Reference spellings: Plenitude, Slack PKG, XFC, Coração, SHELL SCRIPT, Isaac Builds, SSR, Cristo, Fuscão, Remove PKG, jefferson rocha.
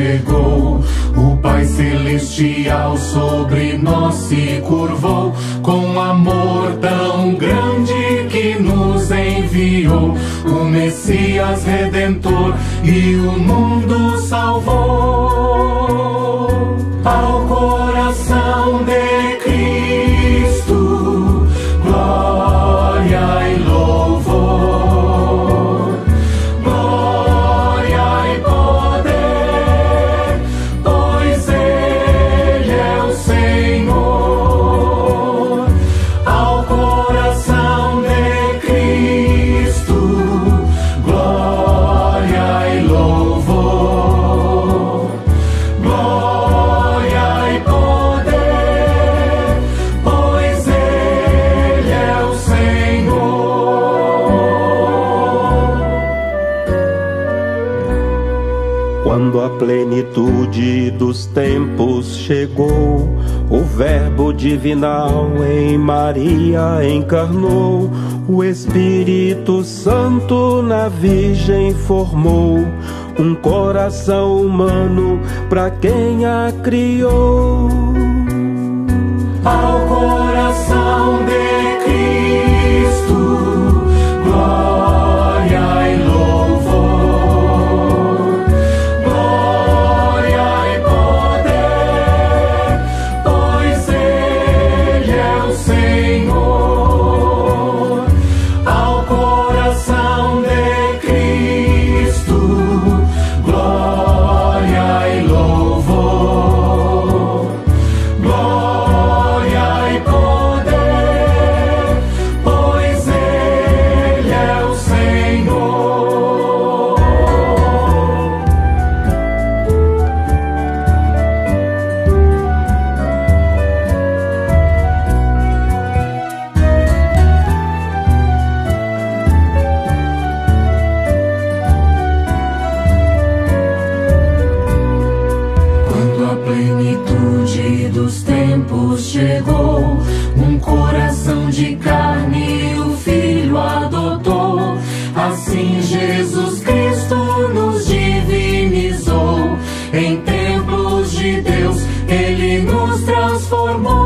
chegou. O Pai Celestial sobre nós se curvou, com amor tão grande que nos enviou. O Messias Redentor e o mundo salvou. Ao coração de Cristo, glória e louvor, glória e poder, pois Ele é o Senhor. Ao coração de Cristo, glória e louvor, glória e poder, pois Ele é o Senhor. Quando a plenitude dos tempos chegou, o Verbo divinal em Maria encarnou, o Espírito Santo na Virgem formou um coração humano para quem a criou. Ao coração de Cristo, glória e louvor, glória e poder, pois Ele é o Senhor. Chegou um coração de carne, o Filho adotou. Assim Jesus Cristo nos divinizou. Em templos de Deus Ele nos transformou.